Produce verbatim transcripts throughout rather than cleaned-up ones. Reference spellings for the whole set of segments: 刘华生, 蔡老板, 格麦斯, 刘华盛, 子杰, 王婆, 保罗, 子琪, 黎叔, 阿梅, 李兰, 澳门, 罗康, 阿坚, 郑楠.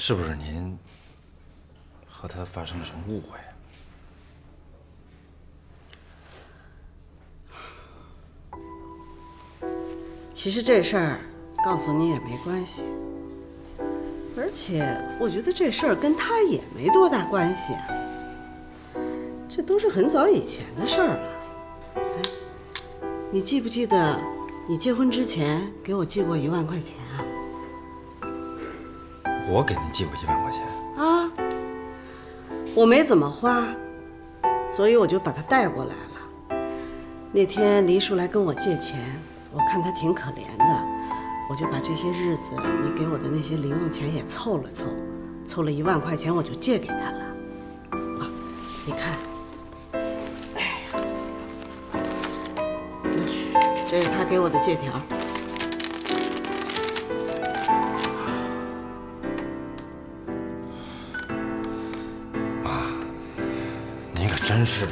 是不是您和他发生了什么误会？ 其实这事儿告诉你也没关系，而且我觉得这事儿跟他也没多大关系啊，这都是很早以前的事儿了。哎，你记不记得你结婚之前给我寄过一万块钱啊？我给您寄过一万块钱啊？我没怎么花，所以我就把它带过来了。那天黎叔来跟我借钱。 我看他挺可怜的，我就把这些日子你给我的那些零用钱也凑了凑，凑了一万块钱，我就借给他了。啊，你看，哎，这是他给我的借条。妈，您可真是……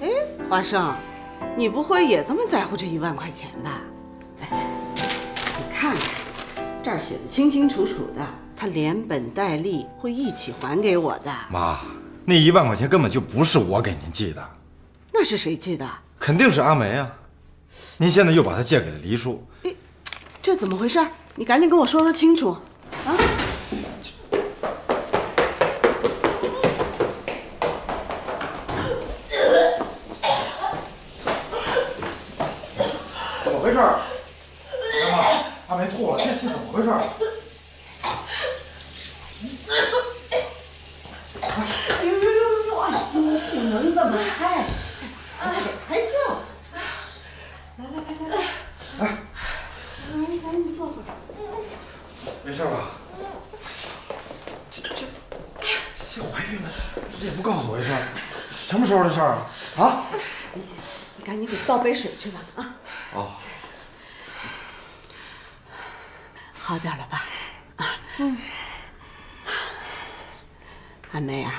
哎，华生。 你不会也这么在乎这一万块钱吧？哎，你看看，这儿写的清清楚楚的，他连本带利会一起还给我的。妈，那一万块钱根本就不是我给您寄的，那是谁寄的？肯定是阿梅啊！您现在又把她借给了黎叔，哎，这怎么回事？你赶紧跟我说说清楚啊！ 倒杯水去吧，啊！哦，好点了吧？啊，嗯。阿梅啊，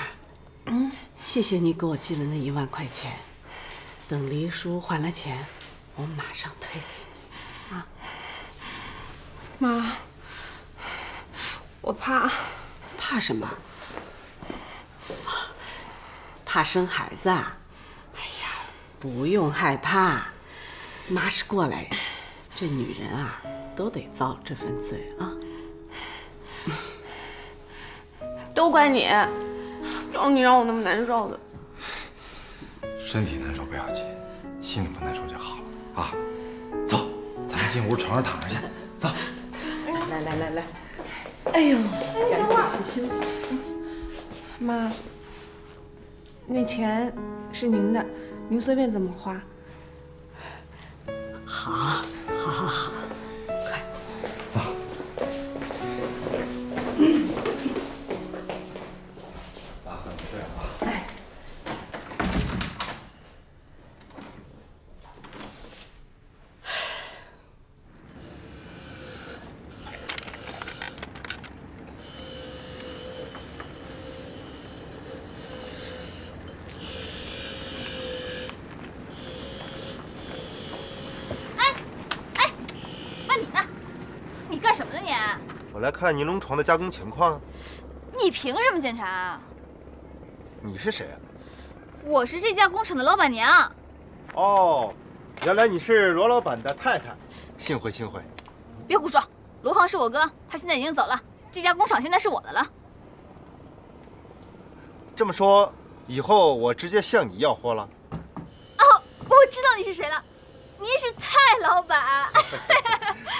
嗯，谢谢你给我寄了那一万块钱，等黎叔还了钱，我马上退给你，啊。妈，我怕。怕什么？怕生孩子啊？ 不用害怕，妈是过来人，这女人啊，都得遭这份罪啊。都怪你，就是你让我那么难受的。身体难受不要紧，心里不难受就好了啊。走，咱们进屋床上躺着去。走，来来来来，哎呦，赶紧去休息。妈，那钱是您的。 您随便怎么花，好，好，好，好，快，走。爸，你睡吧。哎。看尼龙床的加工情况，你凭什么检查啊？你是谁啊？我是这家工厂的老板娘。哦，原来你是罗老板的太太，幸会幸会。别胡说，罗航是我哥，他现在已经走了，这家工厂现在是我的了。这么说，以后我直接向你要货了？哦，我知道你是谁了。 您是蔡老板，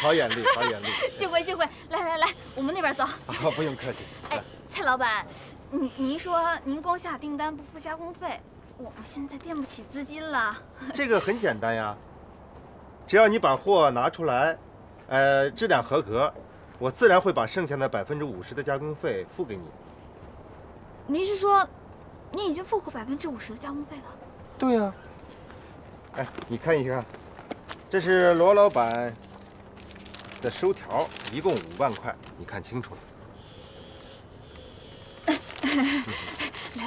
好眼力，好眼力！幸会，幸会！来来来，我们那边走。啊，不用客气。哎，蔡老板，您您说您光下订单不付加工费，我们现在垫不起资金了。这个很简单呀，只要你把货拿出来，呃，质量合格，我自然会把剩下的百分之五十的加工费付给你。您是说，您已经付过百分之五十的加工费了？对呀。哎，你看一看。 这是罗老板的收条，一共五万块，你看清楚了。来来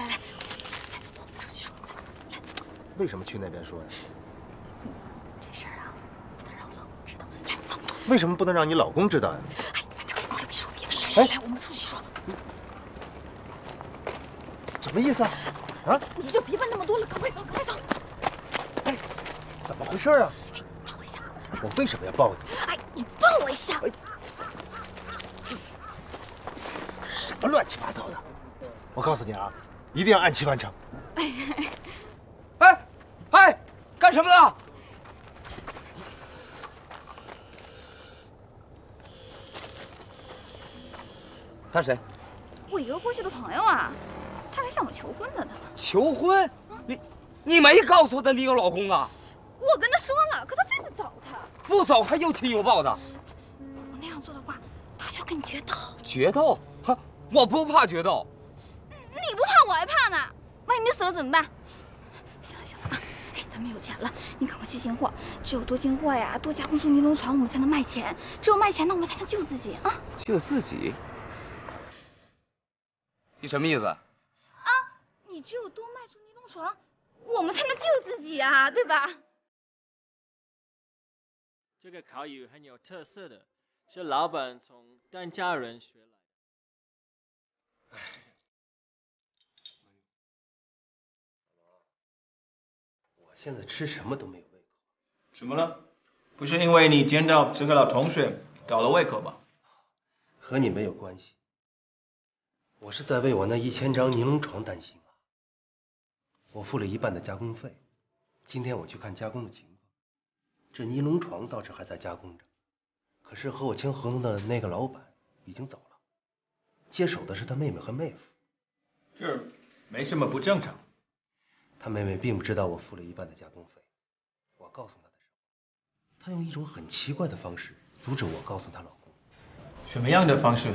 来，我们出去说。来，为什么去那边说呀？这事儿啊，不能让我老公知道。来，走。为什么不能让你老公知道呀？哎，反正我就别说别的了。哎，来，我们出去说。什么意思啊？啊？你就别问那么多了，赶快走，赶快走。哎，怎么回事啊？哎，抱我一下。我为什么要抱你？哎，你抱我一下。哎，什么乱七八糟的！我告诉你啊，一定要按期完成。哎哎哎，干什么呢？ 他是谁？我一个过去的朋友啊，他来向我求婚的。他求婚？你，你没告诉他你有老公啊？我跟他说了，可他非得找他。不走还又亲又抱的。我那样做的话，他就要跟你决斗。决斗？哈，我不怕决斗。你不怕，我还怕呢。万一你死了怎么办？行了行了啊，哎，咱们有钱了，你赶快去进货。只有多进货呀，多加工出尼龙床，我们才能卖钱。只有卖钱呢，我们才能救自己啊。救自己？ 你什么意思啊？啊，你只有多卖出尼龙床，我们才能救自己啊，对吧？这个烤鱼很有特色的，是老板从疍家人学来的。我现在吃什么都没有胃口。怎么了？不是因为你见到这个老同学搞了胃口吧？和你没有关系。 我是在为我那一千张尼龙床担心啊！我付了一半的加工费，今天我去看加工的情况，这尼龙床倒是还在加工着，可是和我签合同的那个老板已经走了，接手的是他妹妹和妹夫。这没什么不正常。他妹妹并不知道我付了一半的加工费，我告诉她的时候，她用一种很奇怪的方式阻止我告诉她老公。什么样的方式？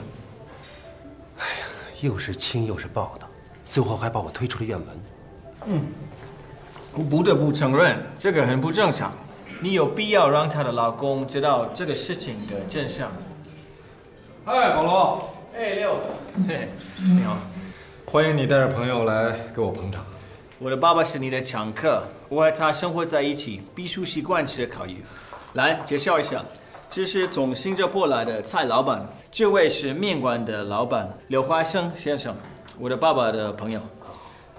又是亲又是抱的，最后还把我推出了院门。嗯，我不得不承认，这个很不正常。你有必要让她的老公知道这个事情的真相。嗨，保罗。哎，六。嘿，你好。欢迎你带着朋友来给我捧场。我的爸爸是你的常客，我和他生活在一起，必须习惯吃烤鱼。来，介绍一下。 这是从新加坡来的蔡老板，这位是面馆的老板刘华生先生，我的爸爸的朋友。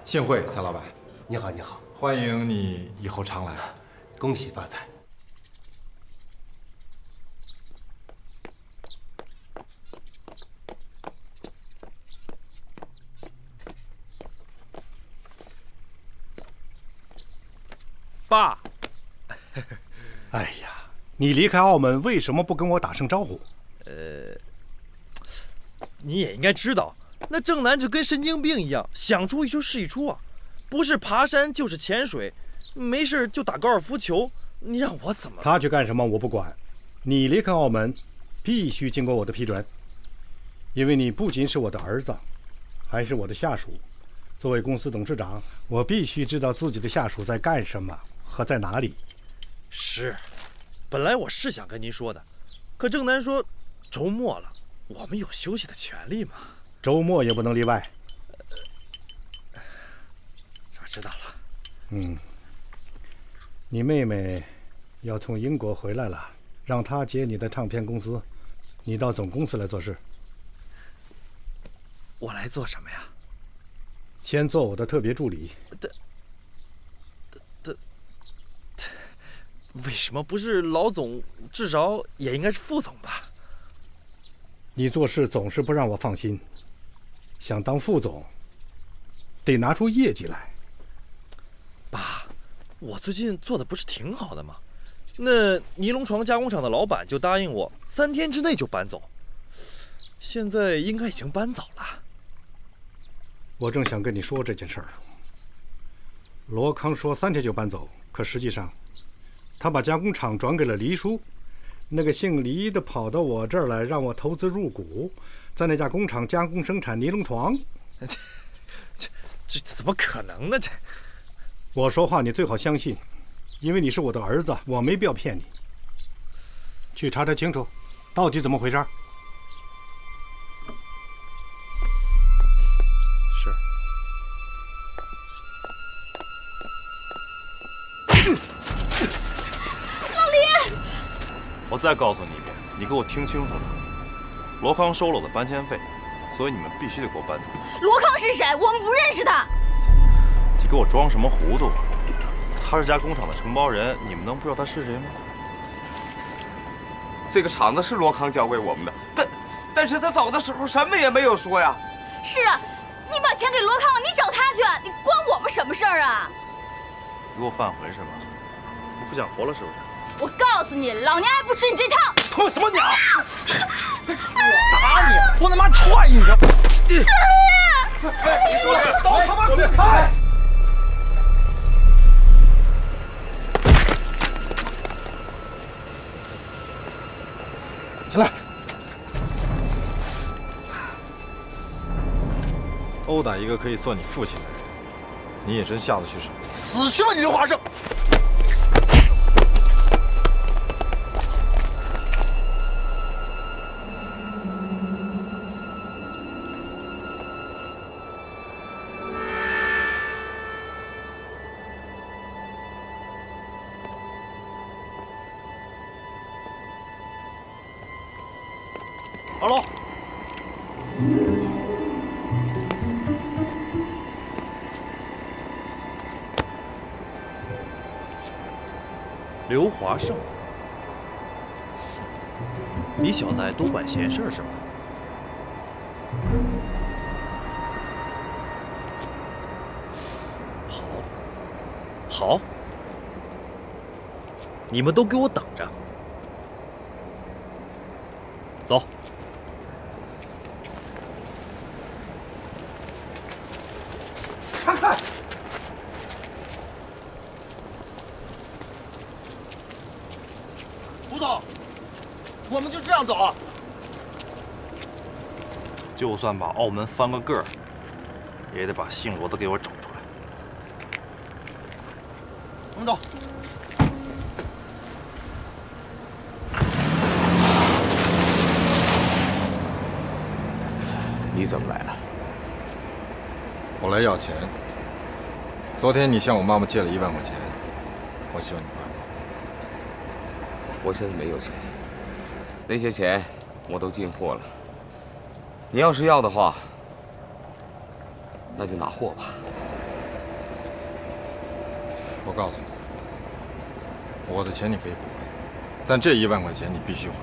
幸会，蔡老板。你好，你好，欢迎你以后常来，恭喜发财。爸，哎呀。 你离开澳门为什么不跟我打声招呼？呃，你也应该知道，那郑楠就跟神经病一样，想出一出是一出啊，不是爬山就是潜水，没事就打高尔夫球，你让我怎么？他去干什么我不管，你离开澳门必须经过我的批准，因为你不仅是我的儿子，还是我的下属。作为公司董事长，我必须知道自己的下属在干什么和在哪里。是。 本来我是想跟您说的，可郑楠说，周末了，我们有休息的权利嘛，周末也不能例外。呃、我知道了。嗯，你妹妹要从英国回来了，让她接你的唱片公司，你到总公司来做事。我来做什么呀？先做我的特别助理。但。 为什么不是老总？至少也应该是副总吧。你做事总是不让我放心，想当副总，得拿出业绩来。爸，我最近做的不是挺好的吗？那尼龙床加工厂的老板就答应我，三天之内就搬走。现在应该已经搬走了。我正想跟你说这件事儿。罗康说三天就搬走，可实际上。 他把加工厂转给了黎叔，那个姓黎的跑到我这儿来，让我投资入股，在那家工厂加工生产尼龙床。这这这怎么可能呢？这我说话你最好相信，因为你是我的儿子，我没必要骗你。去查查清楚，到底怎么回事？是。 我再告诉你一遍，你给我听清楚了，罗康收了我的搬迁费，所以你们必须得给我搬走。罗康是谁？我们不认识他。你给我装什么糊涂？他是家工厂的承包人，你们能不知道他是谁吗？这个厂子是罗康交给我们的，但但是他走的时候什么也没有说呀。是啊，你把钱给罗康了，你找他去，你关我们什么事儿啊？你给我返回是吗？你不想活了是不是？ 我告诉你，老娘还不吃你这套！吐什么鸟！我打你！我他妈踹你！这，刀他妈滚开！起来！殴打一个可以做你父亲的人，你也真下得去手？死去吧你刘华生！ 刘华胜，你小子还多管闲事是吧？好，好，你们都给我等着！走。看看。 我们就这样走啊！就算把澳门翻个个儿，也得把姓罗的给我找出来。我们走。你怎么来了？我来要钱。昨天你向我妈妈借了一万块钱，我希望你还我。我现在没有钱。 那些钱我都进货了，你要是要的话，那就拿货吧。我告诉你，我的钱你可以不还，但这一万块钱你必须还，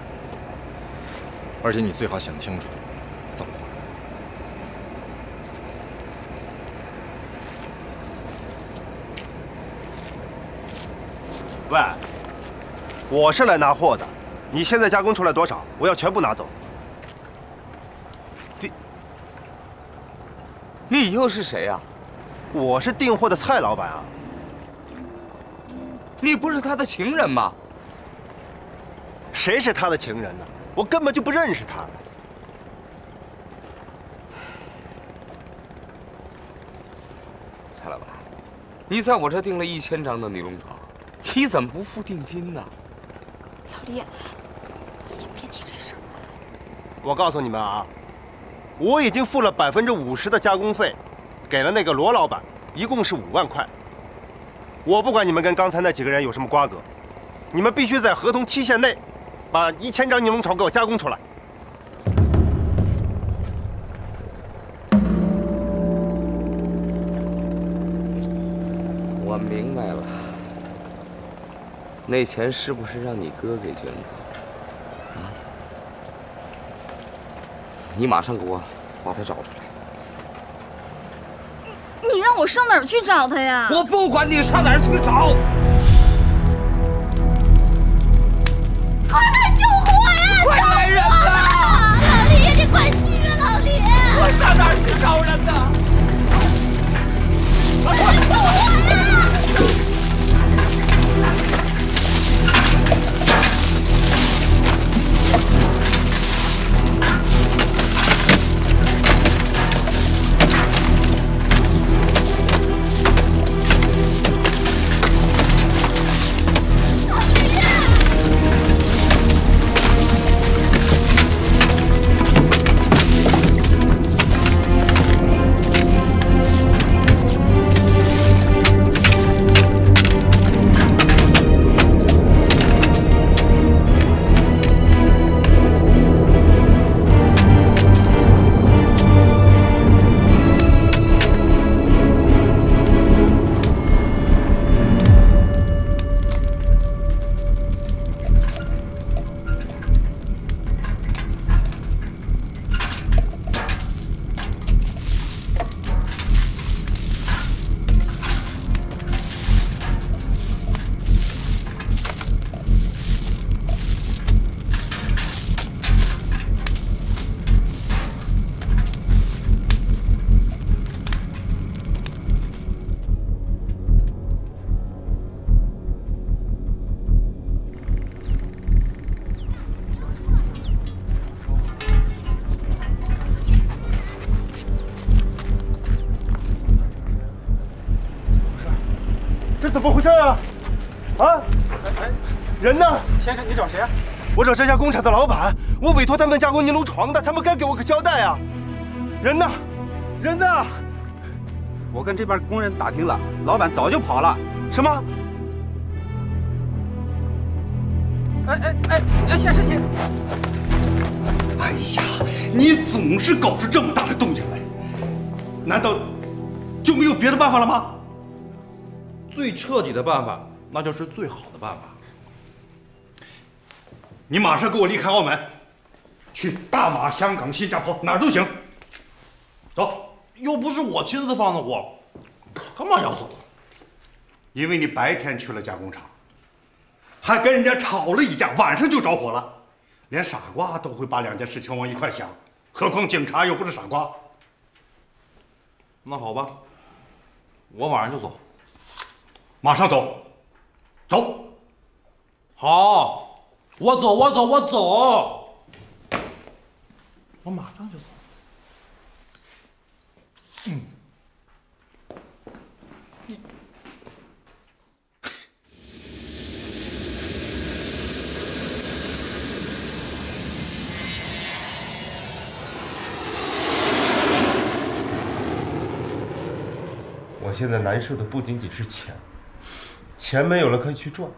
而且你最好想清楚怎么还。喂，我是来拿货的。 你现在加工出来多少？我要全部拿走。你，你又是谁呀？我是订货的蔡老板啊。你不是他的情人吗？谁是他的情人呢？我根本就不认识他。蔡老板，你在我这订了一千张的尼龙床，你怎么不付定金呢？老李。 先别提这事儿。我告诉你们啊，我已经付了百分之五十的加工费，给了那个罗老板，一共是五万块。我不管你们跟刚才那几个人有什么瓜葛，你们必须在合同期限内，把一千张柠檬床给我加工出来。我明白了，那钱是不是让你哥给卷走？ 你马上给我把他找出来！你你让我上哪儿去找他呀？我不管你上哪儿去找！快来救火呀！快来人呐！老李，你快去啊，老李！我上哪儿去找人呐？快来救火呀！怎么回事啊？啊！哎，人呢？先生，你找谁啊？我找这家工厂的老板，我委托他们加工尼龙床的，他们该给我个交代啊！人呢？人呢？我跟这边工人打听了，老板早就跑了。什么？哎哎哎！哎，先生，请。哎呀，你总是搞出这么大的动静来，难道就没有别的办法了吗？最彻底的办法，那就是最好的办法。 你马上给我离开澳门，去大马、香港、新加坡，哪儿都行。走，又不是我亲自放的火，干嘛要走？因为你白天去了加工厂，还跟人家吵了一架，晚上就着火了。连傻瓜都会把两件事情往一块想，何况警察又不是傻瓜。那好吧，我晚上就走。马上走，走。好。 我走，我走，我走，我马上就走。嗯，你我现在难受的不仅仅是钱，钱没有了可以去赚。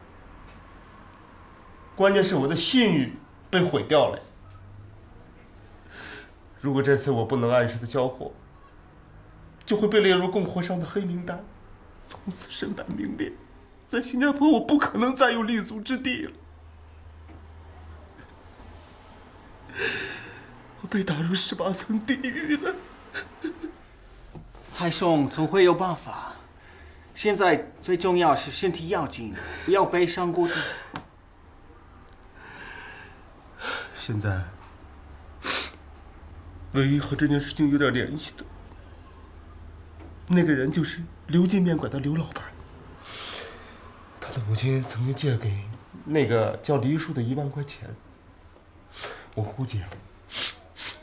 关键是我的信誉被毁掉了。如果这次我不能按时的交货，就会被列入供货商的黑名单，从此身败名裂。在新加坡，我不可能再有立足之地了。我被打入十八层地狱了。蔡兄总会有办法。现在最重要是身体要紧，不要被伤过度。 现在，唯一和这件事情有点联系的，那个人就是刘记面馆的刘老板。他的母亲曾经借给那个叫黎叔的一万块钱，我估计啊，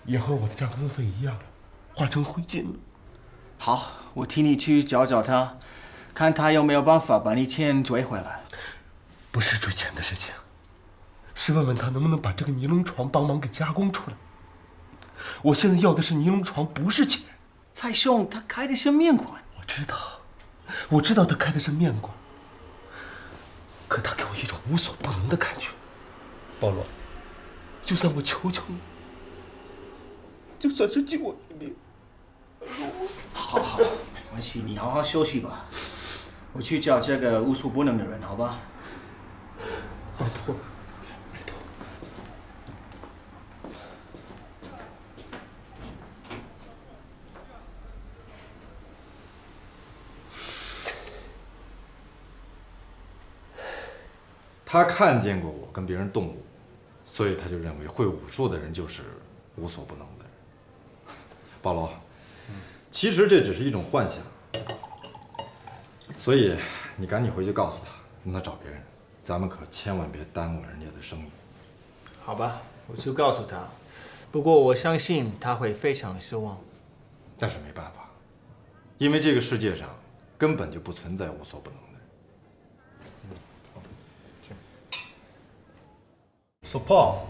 也和我的加工费一样了，化成灰烬了。好，我替你去找找他，看他有没有办法把你钱追回来。不是追钱的事情。 是问问他能不能把这个尼龙床帮忙给加工出来。我现在要的是尼龙床，不是钱。蔡兄，他开的是面馆。我知道，我知道他开的是面馆，可他给我一种无所不能的感觉。保罗，就算我求求你，就算是救我一命。好好，没关系，你好好休息吧。我去找这个无所不能的人，好吧？拜托。 他看见过我跟别人动武，所以他就认为会武术的人就是无所不能的人。保罗，其实这只是一种幻想，所以你赶紧回去告诉他，让他找别人，咱们可千万别耽误人家的生意。好吧，我就告诉他，不过我相信他会非常失望。但是没办法，因为这个世界上根本就不存在无所不能的人。 So, Paul,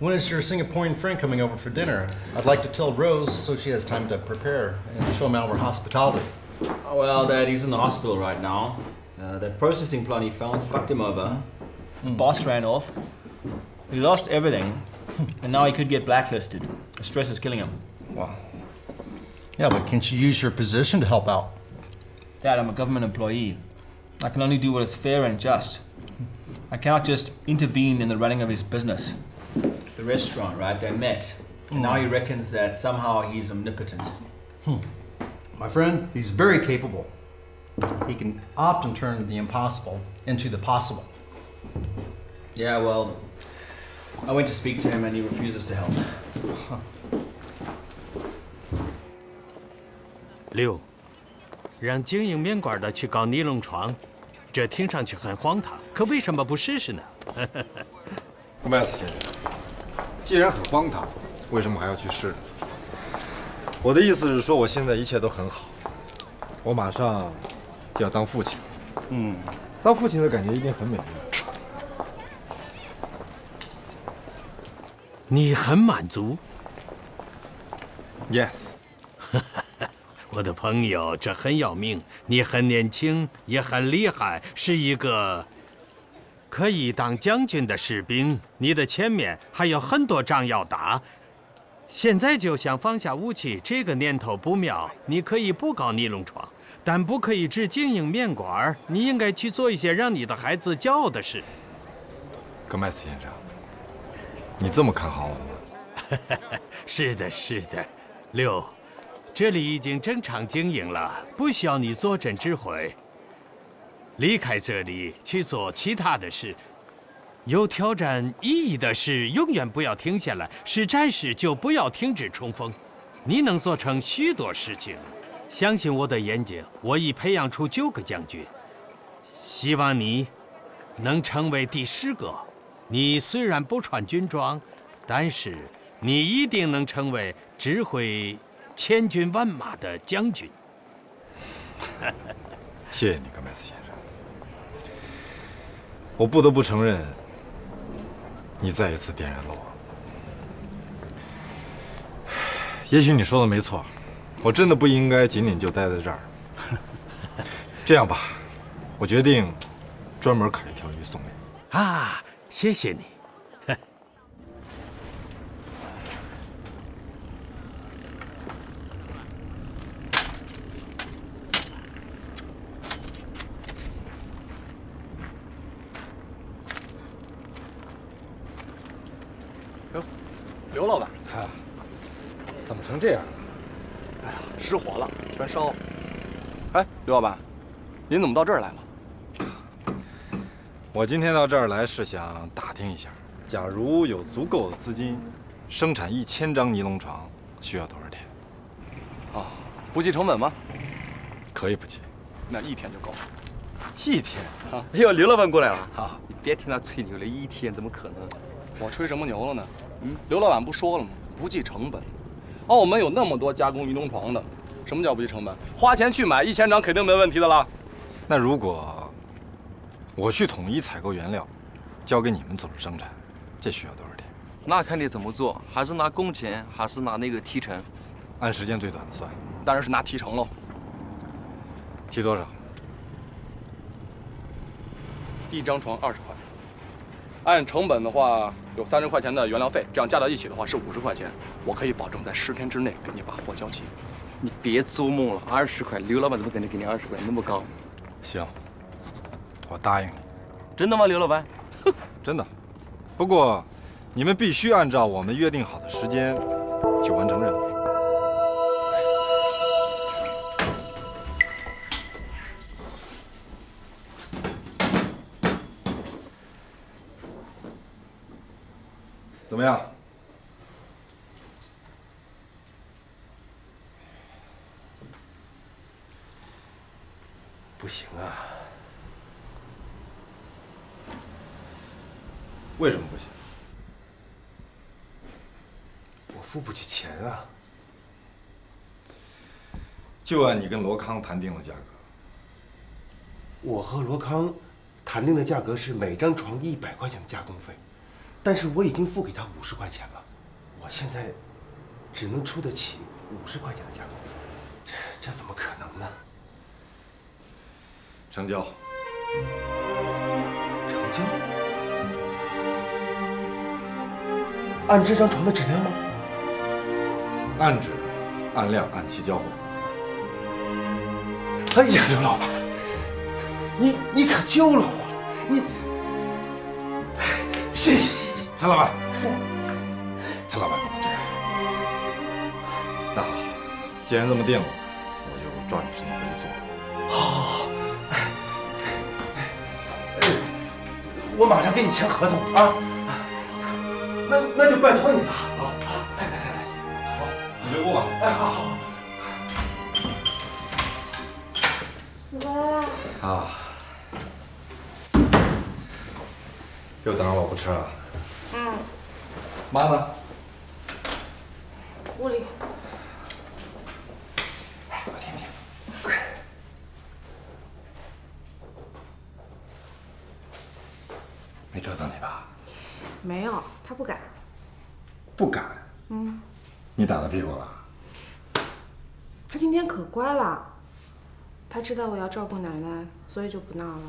when is your Singaporean friend coming over for dinner? I'd like to tell Rose so she has time to prepare and show him our hospitality. Oh, well, Dad, he's in the hospital right now. Uh, that processing plant he found fucked him over. Mm. Boss ran off. He lost everything, and now he could get blacklisted. The stress is killing him. Wow. Yeah, but can't you use your position to help out? Dad, I'm a government employee. I can only do what is fair and just. I cannot just intervene in the running of his business. The restaurant, right? They met. And now he reckons that somehow he's omnipotent. Hmm. My friend, he's very capable. He can often turn the impossible into the possible. Yeah, well, I went to speak to him and he refuses to help. Huh. Liu, 让经营面馆的去搞尼龙床。 这听上去很荒唐，可为什么不试试呢？麦斯先生，既然很荒唐，为什么还要去试呢？我的意思是说，我现在一切都很好，我马上就要当父亲，嗯，当父亲的感觉一定很美妙。你很满足 ？Yes。我的朋友，这很要命。你很年轻，也很厉害，是一个可以当将军的士兵。你的前面还有很多仗要打。 现在就想放下武器，这个念头不妙。你可以不搞尼龙床，但不可以只经营面馆。你应该去做一些让你的孩子骄傲的事。格麦斯先生，你这么看好我吗？是的，是的。六，这里已经正常经营了，不需要你坐镇指挥。离开这里去做其他的事。 有挑战意义的事，永远不要停下来；是战士就不要停止冲锋。你能做成许多事情，相信我的眼睛，我已培养出九个将军。希望你能成为第十个。你虽然不穿军装，但是你一定能成为指挥千军万马的将军。谢谢你，格麦斯先生。我不得不承认。 你再一次点燃了我。也许你说的没错，我真的不应该仅仅就待在这儿。这样吧，我决定专门烤一条鱼送给你。啊，谢谢你。刘老板，怎么成这样了？哎呀，失火了，全烧了。哎，刘老板，您怎么到这儿来了？我今天到这儿来是想打听一下，假如有足够的资金，生产一千张尼龙床需要多少天？哦，不计成本吗？可以不计，那一天就够了。一天？啊、哎呦，刘老板过来了啊！你别听他吹牛了，一天怎么可能？我吹什么牛了呢？ 嗯，刘老板不说了吗？不计成本，澳门有那么多加工尼龙床的，什么叫不计成本？花钱去买一千张肯定没问题的啦。那如果我去统一采购原料，交给你们组织生产，这需要多少天？那看你怎么做，还是拿工钱，还是拿那个提成？按时间最短的算，当然是拿提成喽。提多少？一张床二十块。 按成本的话，有三十块钱的原料费，这样加到一起的话是五十块钱。我可以保证在十天之内给你把货交齐。你别做梦了，二十块，刘老板怎么可能给你二十块那么高？行，我答应你。真的吗，刘老板？真的。不过，你们必须按照我们约定好的时间去完成任务。怎么样？不行啊！为什么不行？我付不起钱啊！就按你跟罗康谈定的价格。我和罗康谈定的价格是每张床一百块钱的加工费。 但是我已经付给他五十块钱了，我现在只能出得起五十块钱的加工费，这这怎么可能呢？成交。成交？按这张床的质量吗？按质、按量、按期交货。哎呀，刘老板，你你可救了我了，你谢谢。 蔡老板，蔡老板不能这样。那好，既然这么定了，我就抓紧时间回去做。好，好，好。我马上给你签合同啊。那那就拜托你了。好，好，来来来来，好，你留步吧。哎，好好好。爸。啊。又等着我不吃了。 嗯，妈呢？屋里。哎，我听听。没有，他不敢。不敢？嗯。你打他屁股了？他今天可乖了，他知道我要照顾奶奶，所以就不闹了。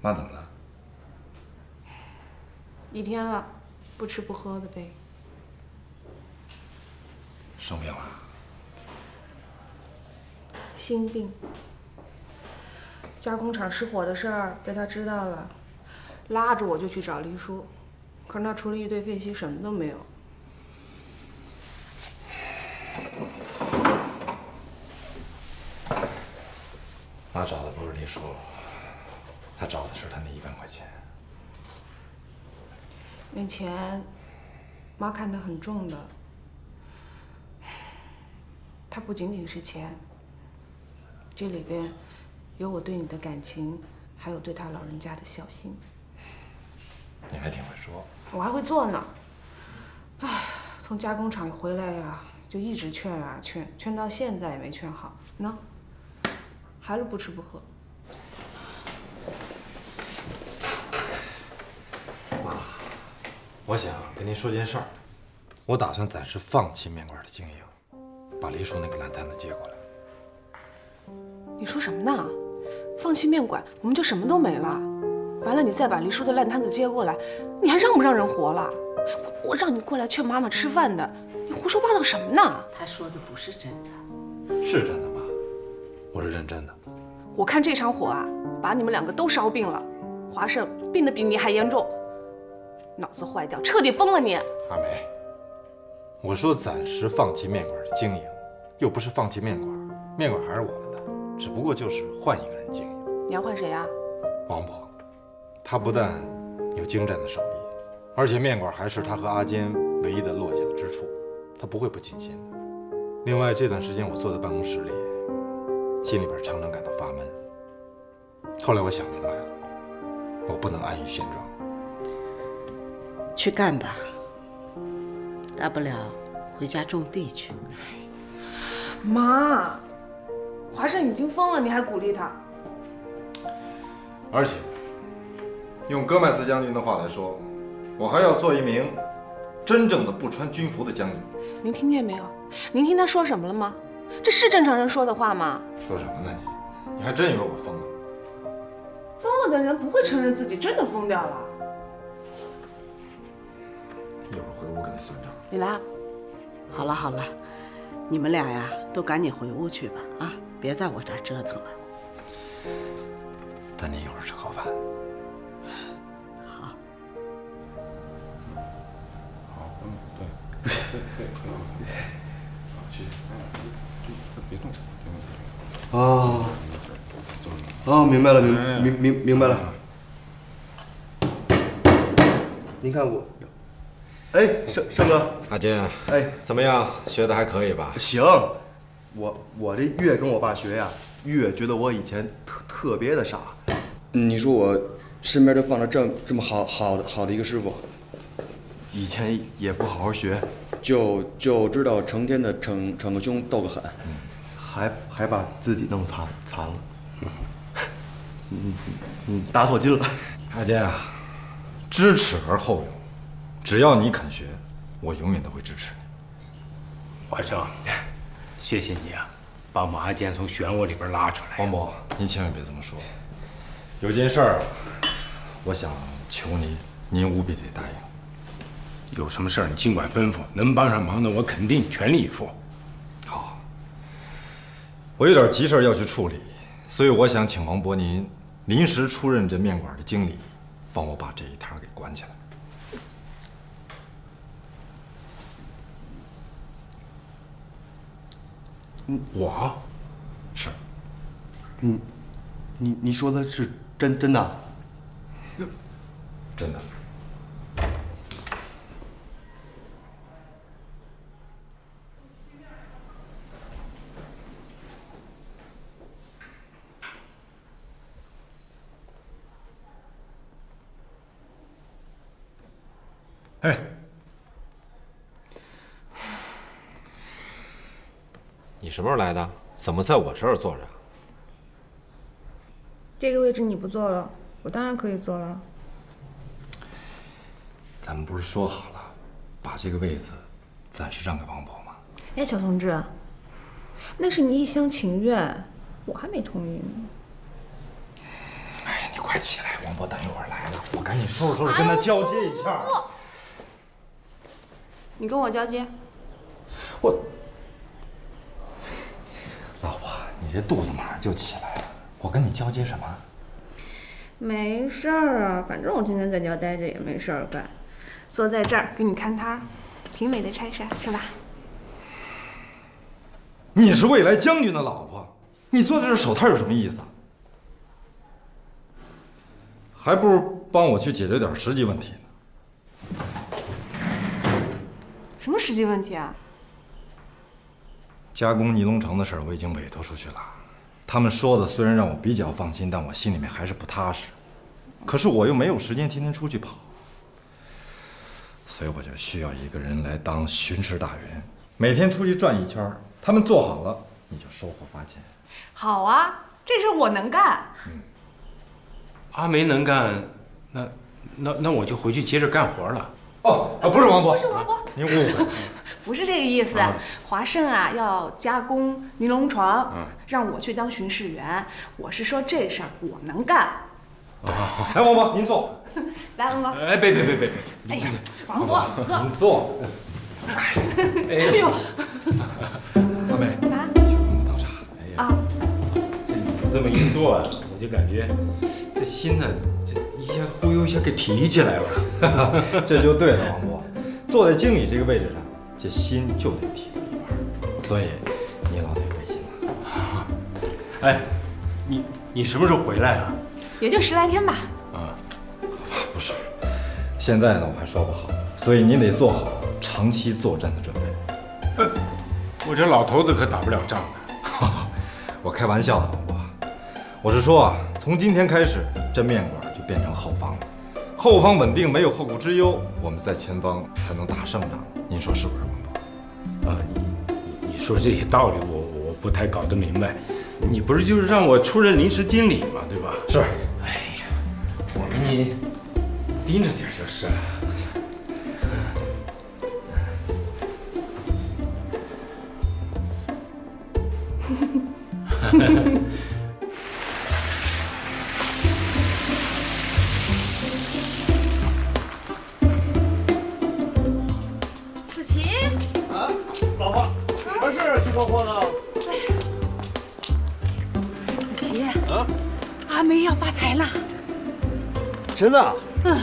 妈怎么了？一天了，不吃不喝的呗。生病了？心病。 加工厂失火的事儿被他知道了，拉着我就去找黎叔，可是那除了一堆废墟，什么都没有。妈找的不是黎叔，她找的是他那一万块钱。那钱，妈看得很重的，它不仅仅是钱，这里边。 有我对你的感情，还有对他老人家的孝心。你还挺会说。我还会做呢。唉，从加工厂回来呀，就一直劝啊劝，劝到现在也没劝好呢，还是不吃不喝。妈，我想跟您说件事儿。我打算暂时放弃面馆的经营，把黎叔那个烂摊子接过来。你说什么呢？ 放弃面馆，我们就什么都没了。完了，你再把黎叔的烂摊子接过来，你还让不让人活了？我让你过来劝妈妈吃饭的，你胡说八道什么呢？他说的不是真的，是真的吗？我是认真的。我看这场火啊，把你们两个都烧病了。华盛病得比你还严重，脑子坏掉，彻底疯了你。阿梅，我说暂时放弃面馆的经营，又不是放弃面馆，面馆还是我们的，只不过就是换一个人经营。 你要换谁啊？王婆，她不但有精湛的手艺，而且面馆还是她和阿坚唯一的落脚之处，她不会不尽心的。另外这段时间我坐在办公室里，心里边常常感到发闷。后来我想明白了，我不能安于现状。去干吧，大不了回家种地去。妈，华盛已经疯了，你还鼓励他？ 而且，用戈麦斯将军的话来说，我还要做一名真正的不穿军服的将军。您听见没有？您听他说什么了吗？这是正常人说的话吗？说什么呢你？你还真以为我疯了？疯了的人不会承认自己真的疯掉了。一会儿回屋给你算账。李兰，好了好了，你们俩呀，都赶紧回屋去吧，啊，别在我这儿折腾了。 带你一会儿吃口饭。好。好，嗯，对，好去，别动。哦，哦，明白了，明明明明白了。您看我，哎，盛盛哥，阿金，哎，怎么样？学的还可以吧？行，我我这越跟我爸学呀，越觉得我以前特特别的傻。 你说我身边都放着这这么好好的好的一个师傅，以前也不好好学，就就知道成天的逞逞个凶斗个狠，还还把自己弄残残了，嗯嗯，打错筋了。阿坚啊，知耻而后勇，只要你肯学，我永远都会支持你。华盛，谢谢你啊，把我们阿坚从漩涡里边拉出来。王伯，您千万别这么说。 有件事儿，我想求您，您务必得答应。有什么事儿你尽管吩咐，能帮上忙的我肯定全力以赴。好，我有点急事要去处理，所以我想请王伯您临时出任这面馆的经理，帮我把这一摊给管起来。嗯，我，是，嗯，你你说的是。 真真的，真的。哎，你什么时候来的？怎么在我这儿坐着？ 这个位置你不坐了，我当然可以坐了。咱们不是说好了，把这个位子暂时让给王婆吗？哎，小同志，那是你一厢情愿，我还没同意呢。哎，你快起来，王婆等一会儿来了，我赶紧收拾收拾，跟她交接一下。你跟我交接？我。 老婆，你这肚子马上就起来了，我跟你交接什么？没事儿啊，反正我天天在家待着也没事儿干，坐在这儿给你看摊，挺美的差事，是吧？你是未来将军的老婆，你坐在这守摊有什么意思啊？还不如帮我去解决点实际问题呢。什么实际问题啊？ 加工尼龙城的事儿我已经委托出去了，他们说的虽然让我比较放心，但我心里面还是不踏实。可是我又没有时间天天出去跑，所以我就需要一个人来当巡视大员，每天出去转一圈。他们做好了，你就收获发钱。好啊，这事我能干。嗯，阿梅能干，那那那我就回去接着干活了。 哦，啊，不是王伯，不是王伯，您误会，不是这个意思。华盛啊，要加工尼龙床，让我去当巡视员。我是说这事儿我能干。来，王伯，您坐。来，王伯。哎，别别别别别！哎呀，王伯，坐。您坐。哎呦，阿梅，去帮我倒茶。哎呀，啊，这这么一坐啊，我就感觉这心呢，这。 一下忽悠一下给提起来了，这就对了，王伯，坐在经理这个位置上，这心就得提一半，所以你老得费心了。哎，你你什么时候回来啊？也就十来天吧。啊，不是，现在呢我还说不好，所以您得做好长期作战的准备。呃，我这老头子可打不了仗的。我开玩笑的，王伯，我是说啊，从今天开始，这面馆。 变成后方了，后方稳定，没有后顾之忧，我们在前方才能大胜仗。您说是不是，王伯？啊，你你说这些道理我，我我不太搞得明白。你不是就是让我出任临时经理嘛，对吧？是。哎呀，我跟你盯着点就是了。哈哈。 包货呢？子琪啊，阿梅要发财了，真的？嗯，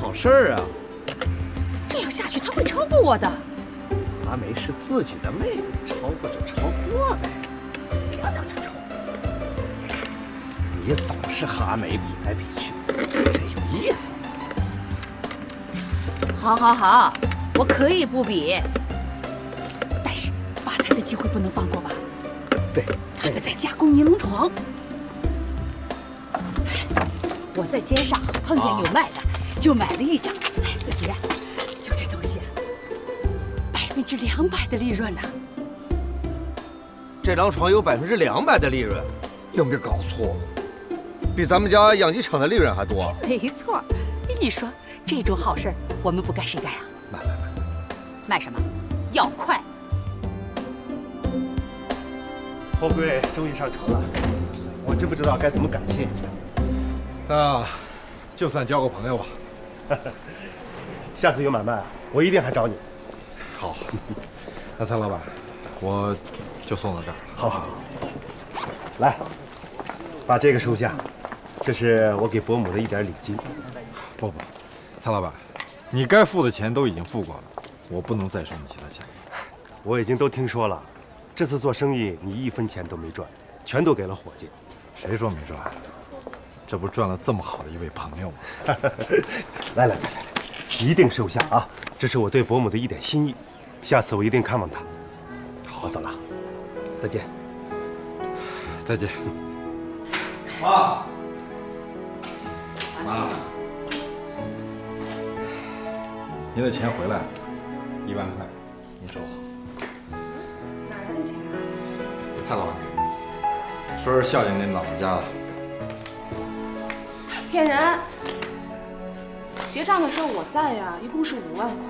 好事儿啊！这样下去，她会超过我的。阿梅是自己的妹妹，超过就超过呗，不要让她超过。你总是和阿梅比来比去，这有意思吗？好，好，好，我可以不比。 机会不能放过吧？对，他们在加工尼龙床，我在街上碰见有卖的，就买了一张。哎，子杰，就这东西，百分之两百的利润呢。这张床有百分之两百的利润，有没有搞错？比咱们家养鸡场的利润还多。没错，你说这种好事我们不干谁干呀？买买买！买什么？要快！ 货柜终于上船了，我真不知道该怎么感谢你。那就算交个朋友吧。下次有买卖，我一定还找你。好，那蔡老板，我就送到这儿了。好好好，来，把这个收下，这是我给伯母的一点礼金。不不，蔡老板，你该付的钱都已经付过了，我不能再收你其他钱了。我已经都听说了。 这次做生意，你一分钱都没赚，全都给了伙计。谁说没赚？这不赚了这么好的一位朋友吗？来来来来，一定收下啊！这是我对伯母的一点心意，下次我一定看望她。好，我走了，再见。再见。妈。妈。您的钱回来了，一万块，您收好。 蔡老板，说是孝敬您老人家了。骗人！结账的时候我在呀、啊，一共是五万块，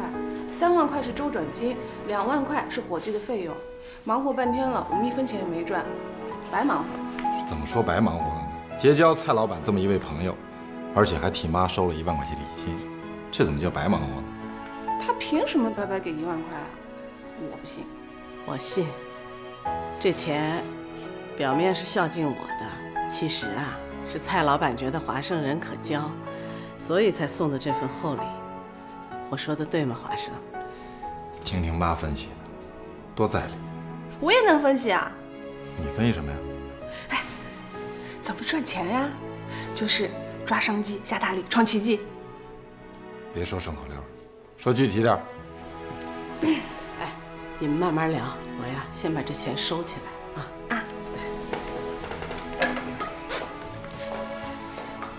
三万块是周转金，两万块是伙计的费用。忙活半天了，我们一分钱也没赚，白忙活。怎么说白忙活呢？结交蔡老板这么一位朋友，而且还替妈收了一万块钱礼金，这怎么叫白忙活呢？他凭什么白白给一万块啊？我不信。我信。这钱，表面是孝敬我的，其实啊，是蔡老板觉得华盛人可交。 所以才送的这份厚礼，我说的对吗，华生？听听妈分析，多在理。我也能分析啊。你分析什么呀？哎，怎么赚钱呀？就是抓商机、下大力、创奇迹。别说顺口溜，说具体点。哎，你们慢慢聊，我呀先把这钱收起来啊。啊。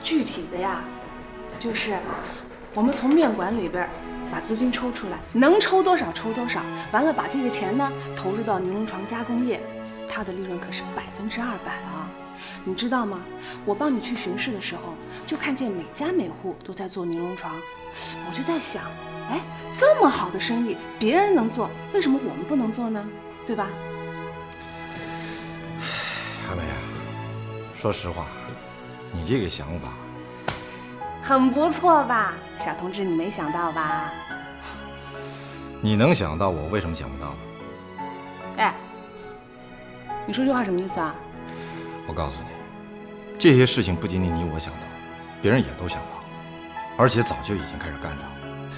具体的呀。 就是，我们从面馆里边把资金抽出来，能抽多少抽多少。完了，把这个钱呢投入到牛绒床加工业，它的利润可是百分之二百啊！你知道吗？我帮你去巡视的时候，就看见每家每户都在做牛绒床，我就在想，哎，这么好的生意，别人能做，为什么我们不能做呢？对吧？阿梅啊，说实话，你这个想法。 很不错吧，小同志，你没想到吧？你能想到，我为什么想不到呢？哎，你说这话什么意思啊？我告诉你，这些事情不仅仅你我想到，别人也都想到，而且早就已经开始干上了。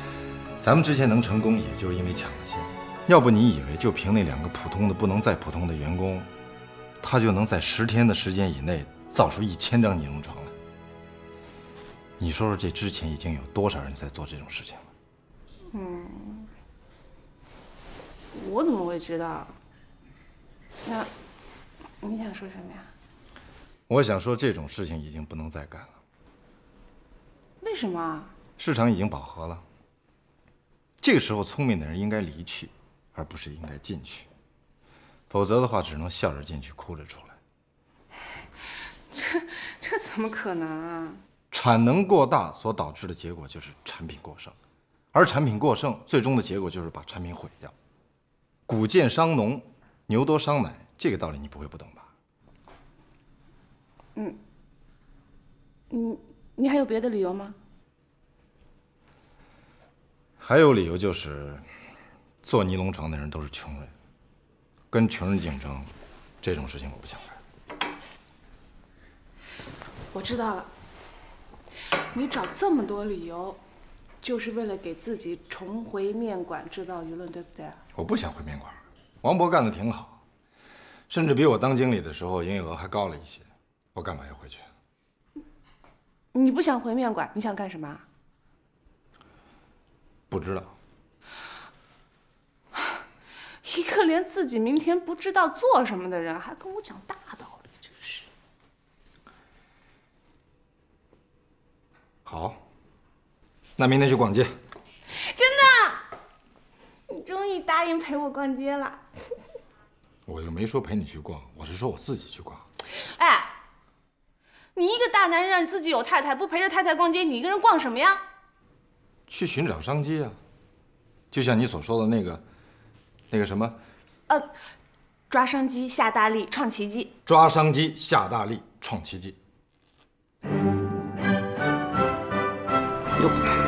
咱们之前能成功，也就是因为抢了先。要不你以为就凭那两个普通的不能再普通的员工，他就能在十天的时间以内造出一千张尼龙床来？ 你说说，这之前已经有多少人在做这种事情了？嗯，我怎么会知道？那你想说什么呀？我想说，这种事情已经不能再干了。为什么？市场已经饱和了。这个时候，聪明的人应该离去，而不是应该进去。否则的话，只能笑着进去，哭着出来。这这怎么可能啊？ 产能过大所导致的结果就是产品过剩，而产品过剩最终的结果就是把产品毁掉。谷贱伤农，牛多伤奶，这个道理你不会不懂吧？嗯，你你还有别的理由吗？还有理由就是，做尼龙床的人都是穷人，跟穷人竞争，这种事情我不想干。我知道了。 你找这么多理由，就是为了给自己重回面馆制造舆论，对不对？我不想回面馆，王博干得挺好，甚至比我当经理的时候营业额还高了一些，我干嘛要回去？你不想回面馆，你想干什么？不知道。一个连自己明天不知道做什么的人，还跟我讲大道理。 好，那明天去逛街。真的，你终于答应陪我逛街了。我又没说陪你去逛，我是说我自己去逛。哎，你一个大男人，让自己有太太，不陪着太太逛街，你一个人逛什么呀？去寻找商机啊，就像你所说的那个，那个什么，呃，抓商机，下大力，创奇迹。抓商机，下大力，创奇迹。 又不拍了。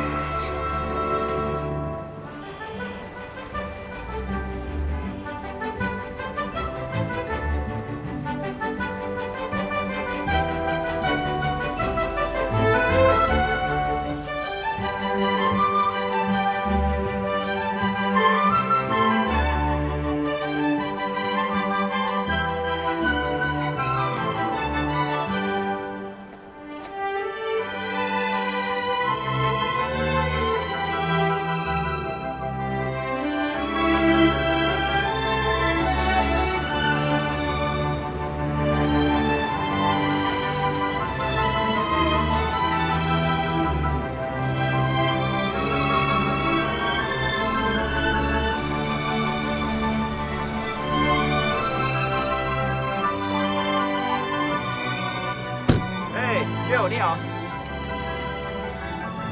你好，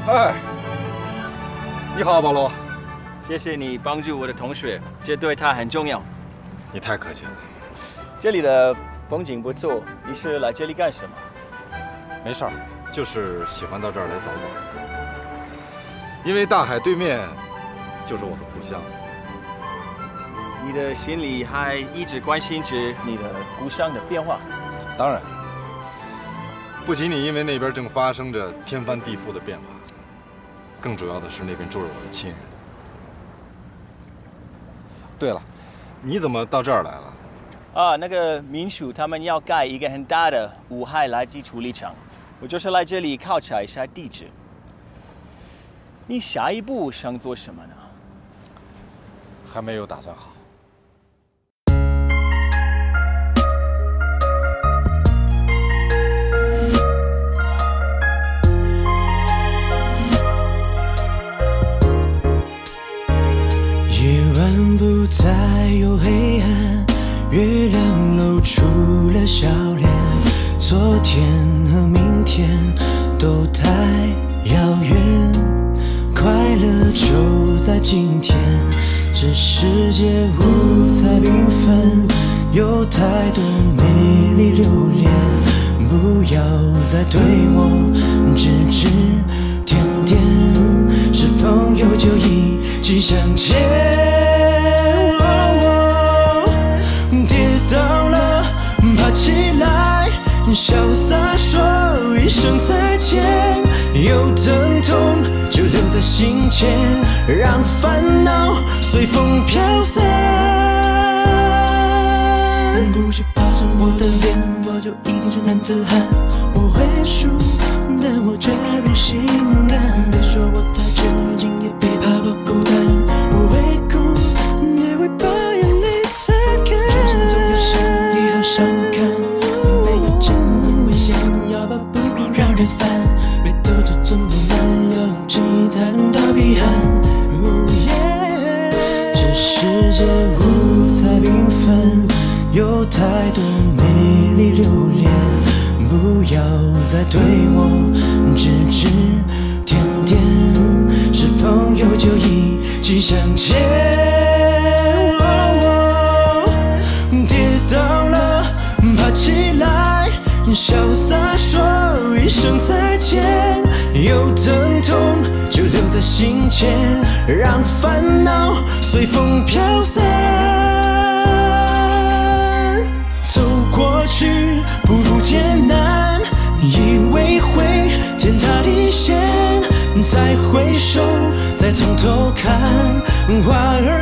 哎，你好，保罗，谢谢你帮助我的同学，这对他很重要。你太客气了。这里的风景不错，你是来这里干什么？没事儿，就是喜欢到这儿来走走，因为大海对面就是我的故乡。你的心里还一直关心着你的故乡的变化？当然，不仅仅因为那边正发生着天翻地覆的变化。 更主要的是，那边住着我的亲人。对了，你怎么到这儿来了？啊，那个民宿他们要盖一个很大的无害垃圾处理厂，我就是来这里考察一下地质。你下一步想做什么呢？还没有打算好。 不再有黑暗，月亮露出了笑脸。昨天和明天都太遥远，快乐就在今天。这世界五彩缤纷，有太多美丽留恋。不要再对我指指点点，是朋友就一起向前。 起来，潇洒说一声再见。有疼痛就留在心间，让烦恼随风飘散。但不是爬上我的脸，我就一定是男子汉。我会输，但我绝不心甘。别说我太痴情，也别怕我孤单。我会哭，也会把眼泪擦干。人生总有胜利和伤感。 有太多美丽留恋，不要再对我指指点点，是朋友就一起向前。跌倒了，爬起来，潇洒说一声再见。有疼痛就留在心间，让烦恼随风飘散。 过去不顾艰难，以为会天塌地陷，再回首，再从头看花儿。